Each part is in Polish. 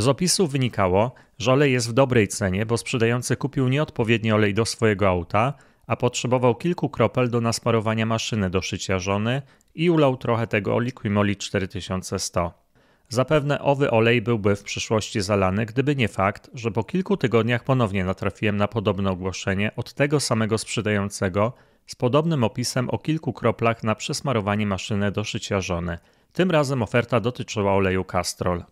Z opisu wynikało, że olej jest w dobrej cenie, bo sprzedający kupił nieodpowiedni olej do swojego auta, a potrzebował kilku kropel do nasmarowania maszyny do szycia żony i ulał trochę tego Liqui Moly 4100. Zapewne owy olej byłby w przyszłości zalany, gdyby nie fakt, że po kilku tygodniach ponownie natrafiłem na podobne ogłoszenie od tego samego sprzedającego z podobnym opisem o kilku kroplach na przesmarowanie maszyny do szycia żony. Tym razem oferta dotyczyła oleju Castrol.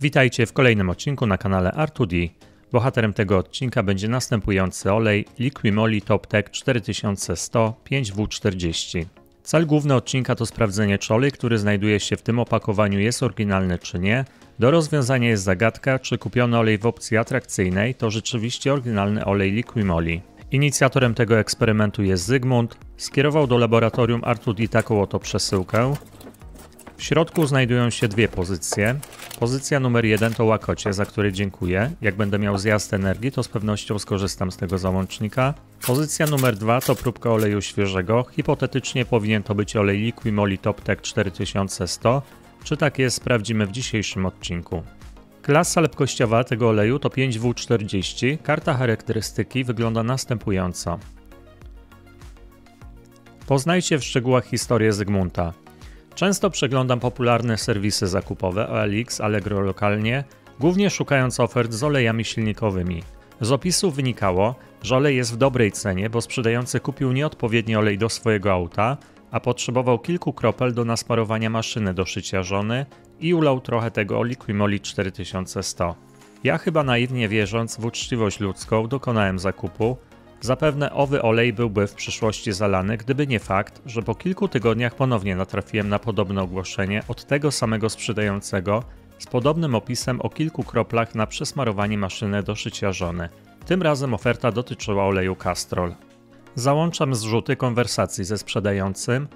Witajcie w kolejnym odcinku na kanale R2D. Bohaterem tego odcinka będzie następujący olej Liqui Moly Top Tec 4100 5W40. Cel główny odcinka to sprawdzenie, czy olej, który znajduje się w tym opakowaniu, jest oryginalny czy nie. Do rozwiązania jest zagadka, czy kupiony olej w opcji atrakcyjnej to rzeczywiście oryginalny olej Liqui Moly. Inicjatorem tego eksperymentu jest Zygmunt. Skierował do laboratorium R2D taką oto przesyłkę. W środku znajdują się dwie pozycje. Pozycja numer 1 to łakocie, za który dziękuję. Jak będę miał zjazd energii, to z pewnością skorzystam z tego załącznika. Pozycja numer 2 to próbka oleju świeżego. Hipotetycznie powinien to być olej Liqui Moly Top Tec 4100. Czy tak jest, sprawdzimy w dzisiejszym odcinku. Klasa lepkościowa tego oleju to 5W40. Karta charakterystyki wygląda następująco. Poznajcie w szczegółach historię Zygmunta. Często przeglądam popularne serwisy zakupowe OLX, Allegro lokalnie, głównie szukając ofert z olejami silnikowymi. Z opisu wynikało, że olej jest w dobrej cenie, bo sprzedający kupił nieodpowiedni olej do swojego auta, a potrzebował kilku kropel do nasmarowania maszyny do szycia żony i ulał trochę tego Liqui Moly 4100. Ja chyba naiwnie wierząc w uczciwość ludzką dokonałem zakupu. Zapewne owy olej byłby w przyszłości zalany, gdyby nie fakt, że po kilku tygodniach ponownie natrafiłem na podobne ogłoszenie od tego samego sprzedającego z podobnym opisem o kilku kroplach na przesmarowanie maszyny do szycia żony. Tym razem oferta dotyczyła oleju Castrol. Załączam zrzuty konwersacji ze sprzedającym.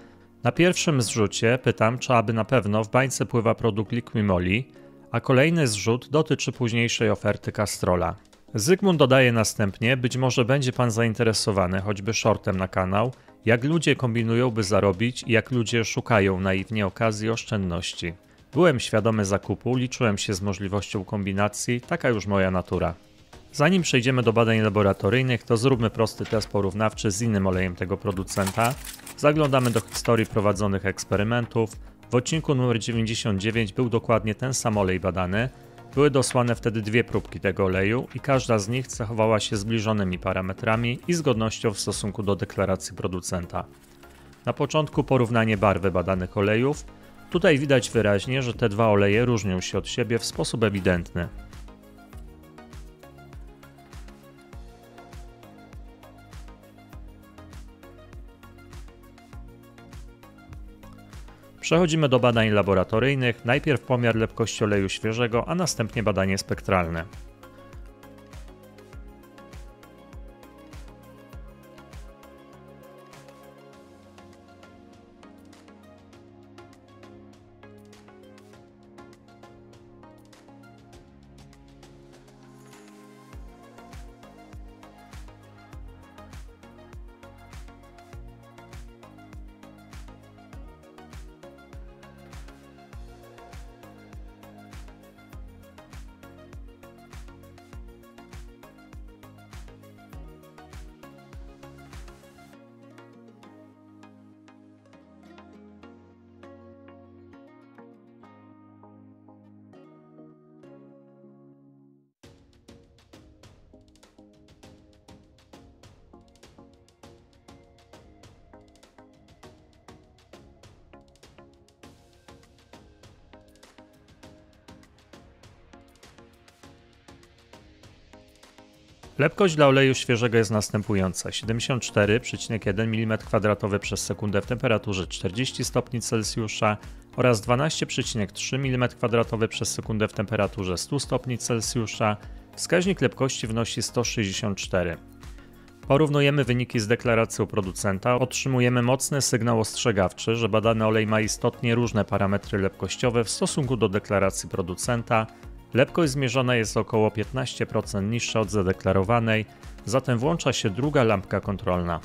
Na pierwszym zrzucie pytam, czy aby na pewno w bańce pływa produkt Liqui Moly, a kolejny zrzut dotyczy późniejszej oferty Castrola. Zygmunt dodaje następnie, być może będzie pan zainteresowany choćby shortem na kanał, jak ludzie kombinują, by zarobić i jak ludzie szukają naiwnie okazji oszczędności. Byłem świadomy zakupu, liczyłem się z możliwością kombinacji, taka już moja natura. Zanim przejdziemy do badań laboratoryjnych, to zróbmy prosty test porównawczy z innym olejem tego producenta. Zaglądamy do historii prowadzonych eksperymentów. W odcinku numer 99 był dokładnie ten sam olej badany. Były dosłane wtedy dwie próbki tego oleju i każda z nich cechowała się zbliżonymi parametrami i zgodnością w stosunku do deklaracji producenta. Na początku porównanie barwy badanych olejów. Tutaj widać wyraźnie, że te dwa oleje różnią się od siebie w sposób ewidentny. Przechodzimy do badań laboratoryjnych, najpierw pomiar lepkości oleju świeżego, a następnie badanie spektralne. Lepkość dla oleju świeżego jest następująca: 74,1 mm2 przez sekundę w temperaturze 40 stopni Celsjusza oraz 12,3 mm2 przez sekundę w temperaturze 100 stopni Celsjusza. Wskaźnik lepkości wynosi 164. Porównujemy wyniki z deklaracją producenta. Otrzymujemy mocny sygnał ostrzegawczy, że badany olej ma istotnie różne parametry lepkościowe w stosunku do deklaracji producenta. Lepkość zmierzona jest około 15% niższa od zadeklarowanej, zatem włącza się druga lampka kontrolna.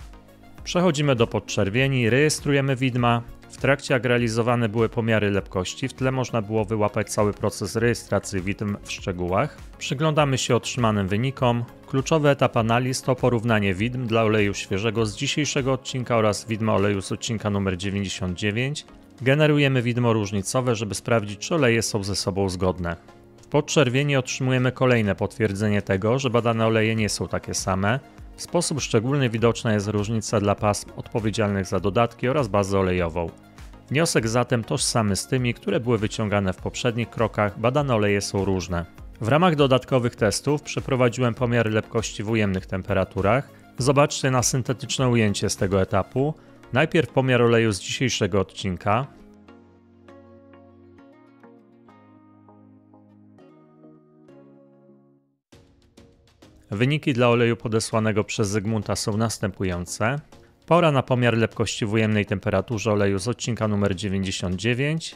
Przechodzimy do podczerwieni, rejestrujemy widma. W trakcie jak realizowane były pomiary lepkości, w tle można było wyłapać cały proces rejestracji widm w szczegółach. Przyglądamy się otrzymanym wynikom. Kluczowy etap analiz to porównanie widm dla oleju świeżego z dzisiejszego odcinka oraz widma oleju z odcinka numer 99. Generujemy widmo różnicowe, żeby sprawdzić, czy oleje są ze sobą zgodne. W podczerwieni otrzymujemy kolejne potwierdzenie tego, że badane oleje nie są takie same. W sposób szczególny widoczna jest różnica dla pasm odpowiedzialnych za dodatki oraz bazę olejową. Wniosek zatem tożsamy z tymi, które były wyciągane w poprzednich krokach, badane oleje są różne. W ramach dodatkowych testów przeprowadziłem pomiary lepkości w ujemnych temperaturach. Zobaczcie na syntetyczne ujęcie z tego etapu. Najpierw pomiar oleju z dzisiejszego odcinka. Wyniki dla oleju podesłanego przez Zygmunta są następujące. Pora na pomiar lepkości w ujemnej temperaturze oleju z odcinka numer 99.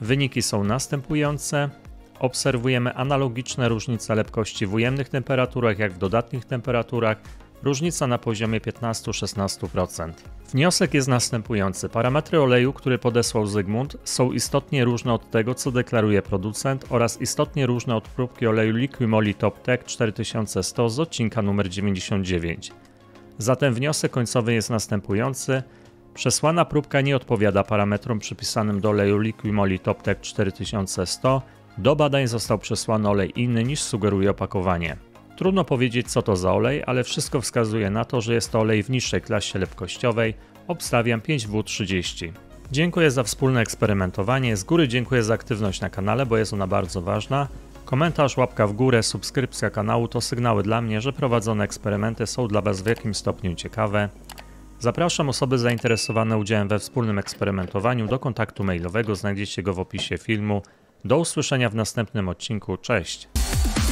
Wyniki są następujące. Obserwujemy analogiczne różnice lepkości w ujemnych temperaturach jak w dodatnich temperaturach. Różnica na poziomie 15–16%. Wniosek jest następujący. Parametry oleju, który podesłał Zygmunt, są istotnie różne od tego, co deklaruje producent oraz istotnie różne od próbki oleju Liqui Moly Top Tec 4100 z odcinka numer 99. Zatem wniosek końcowy jest następujący. Przesłana próbka nie odpowiada parametrom przypisanym do oleju Liqui Moly Top Tec 4100. Do badań został przesłany olej inny niż sugeruje opakowanie. Trudno powiedzieć, co to za olej, ale wszystko wskazuje na to, że jest to olej w niższej klasie lepkościowej. Obstawiam 5W30. Dziękuję za wspólne eksperymentowanie. Z góry dziękuję za aktywność na kanale, bo jest ona bardzo ważna. Komentarz, łapka w górę, subskrypcja kanału to sygnały dla mnie, że prowadzone eksperymenty są dla Was w jakimś stopniu ciekawe. Zapraszam osoby zainteresowane udziałem we wspólnym eksperymentowaniu do kontaktu mailowego, znajdziecie go w opisie filmu. Do usłyszenia w następnym odcinku, cześć!